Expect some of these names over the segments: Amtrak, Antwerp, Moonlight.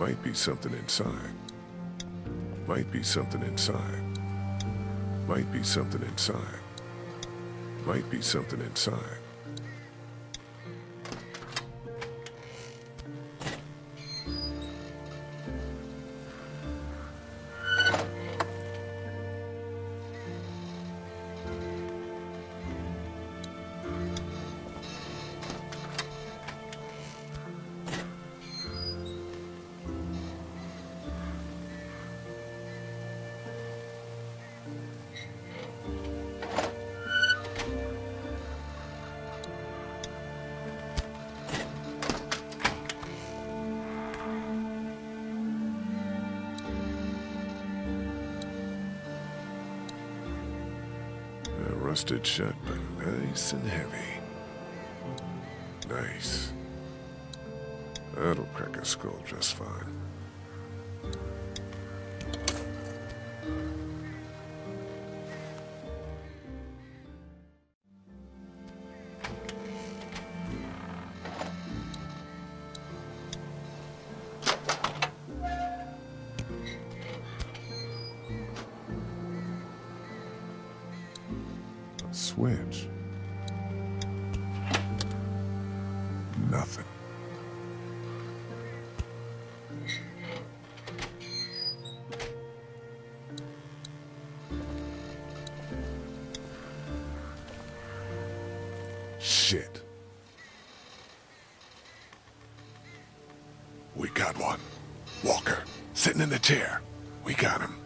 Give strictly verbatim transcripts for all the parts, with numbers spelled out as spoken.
Might be something inside. Might be something inside. Might be something inside. Might be something inside. Rusted shut, but nice and heavy. Nice. That'll crack a skull just fine. Switch. Nothing. Shit. We got one. Walker, sitting in the chair. We got him.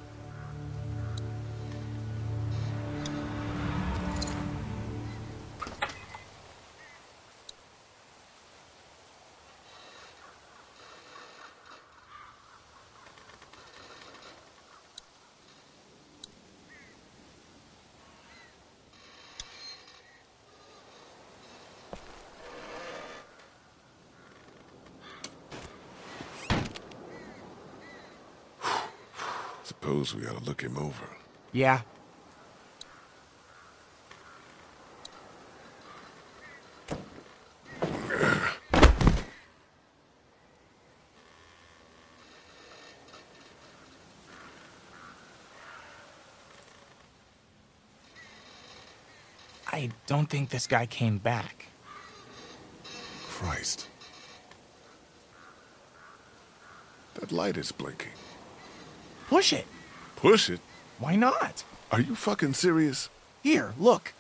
Suppose we ought to look him over. Yeah. I don't think this guy came back. Christ. That light is blinking. Push it. Push it? Why not? Are you fucking serious? Here, look.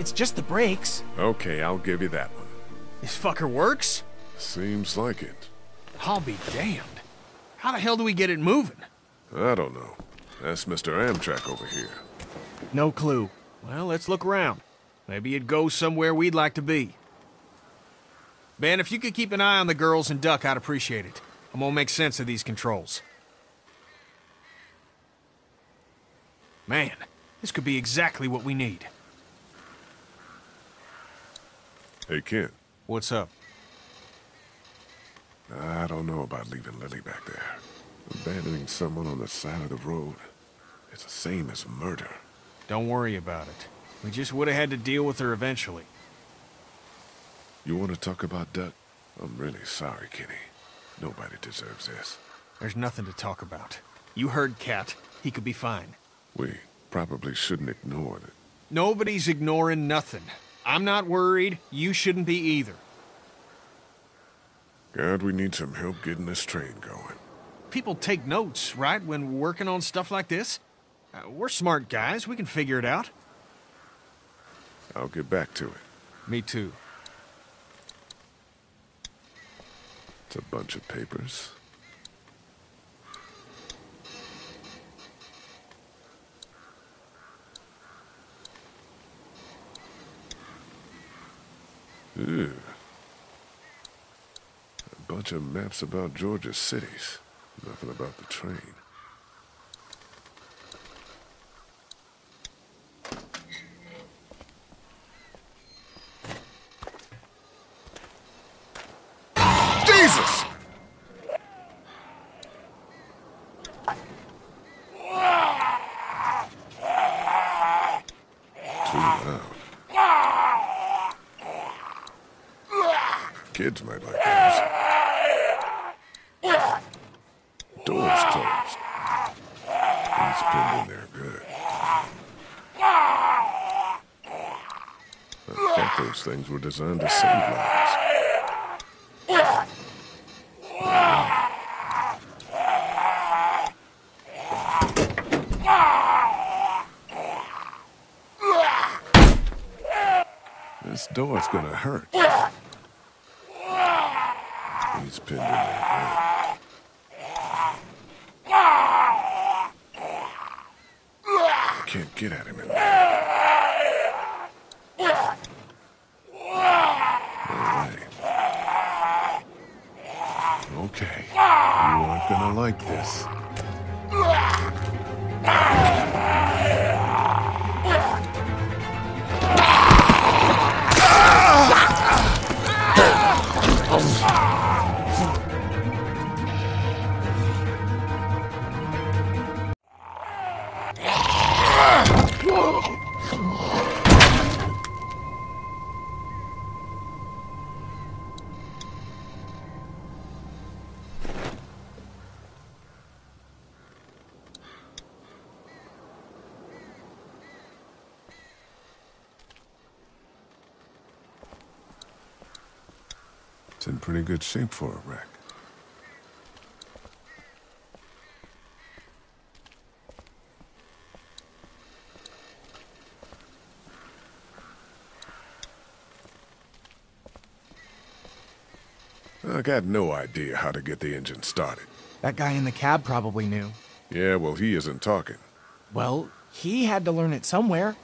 It's just the brakes. Okay, I'll give you that one. This fucker works? Seems like it. I'll be damned. How the hell do we get it moving? I don't know. Ask Mister Amtrak over here. No clue. Well, let's look around. Maybe it goes somewhere we'd like to be. Ben, if you could keep an eye on the girls and Duck, I'd appreciate it. I'm gonna make sense of these controls. Man, this could be exactly what we need. Hey, Ken. What's up? I don't know about leaving Lily back there. Abandoning someone on the side of the road. It's the same as murder. Don't worry about it. We just would have had to deal with her eventually. You want to talk about Duck? I'm really sorry, Kenny. Nobody deserves this. There's nothing to talk about. You heard Cat. He could be fine. We probably shouldn't ignore it. Nobody's ignoring nothing. I'm not worried. You shouldn't be either. God, we need some help getting this train going. People take notes, right, when working on stuff like this? Uh, we're smart guys. We can figure it out. I'll get back to it. Me too. It's a bunch of papers. Ew. A bunch of maps about Georgia's cities. Nothing about the train. Too loud. Kids may like those. Doors closed. He's pinned in there good. I think those things were designed to save lives. This door's gonna hurt. He's pinned in there. I can't get at him in there. No way. Okay. You aren't gonna like this. It's in pretty good shape for a wreck. I got no idea how to get the engine started. That guy in the cab probably knew. Yeah, well, he isn't talking. Well, he had to learn it somewhere.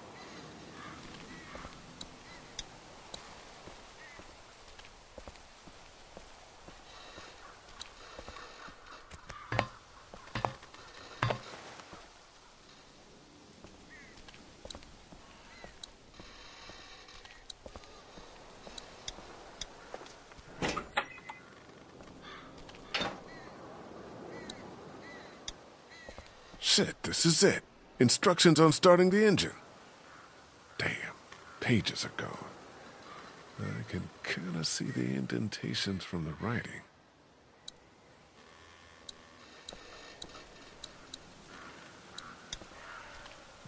Shit, this is it. Instructions on starting the engine. Damn, pages are gone. I can kind of see the indentations from the writing.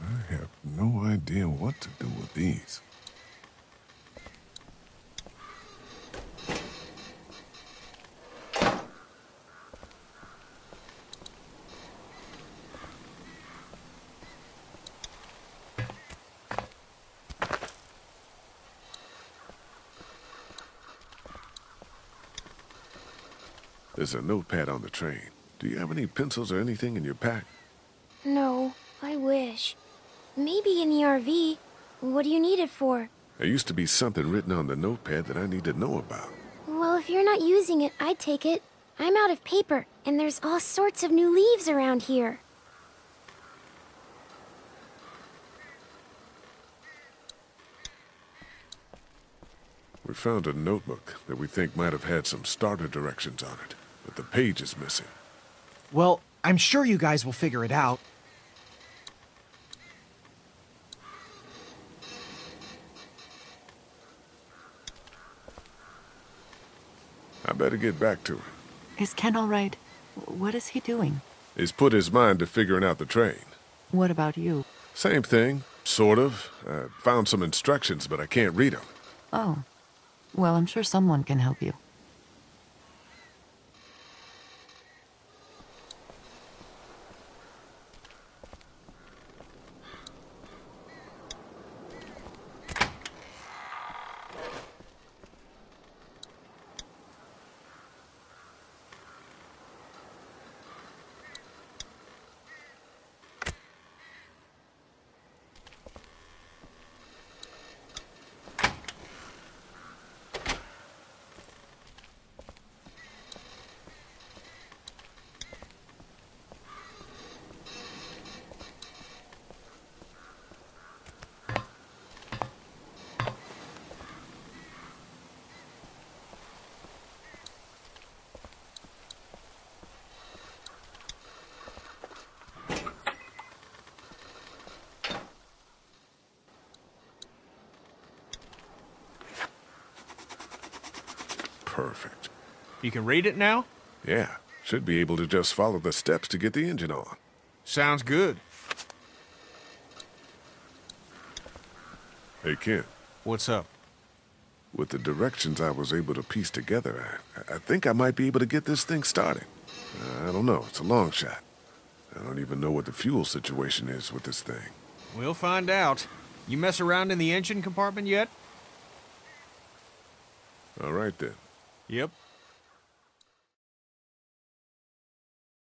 I have no idea what to do with these. There's a notepad on the train. Do you have any pencils or anything in your pack? No, I wish. Maybe in the R V. What do you need it for? There used to be something written on the notepad that I need to know about. Well, if you're not using it, I'd take it. I'm out of paper, and there's all sorts of new leaves around here. We found a notebook that we think might have had some starter directions on it. But the page is missing. Well, I'm sure you guys will figure it out. I better get back to it. Is Ken all right? What is he doing? He's put his mind to figuring out the train. What about you? Same thing, sort of. I found some instructions, but I can't read them. Oh. Well, I'm sure someone can help you. Perfect. You can read it now? Yeah. Should be able to just follow the steps to get the engine on. Sounds good. Hey, Ken. What's up? With the directions I was able to piece together, I, I think I might be able to get this thing started. Uh, I don't know. It's a long shot. I don't even know what the fuel situation is with this thing. We'll find out. You mess around in the engine compartment yet? All right, then. Yep.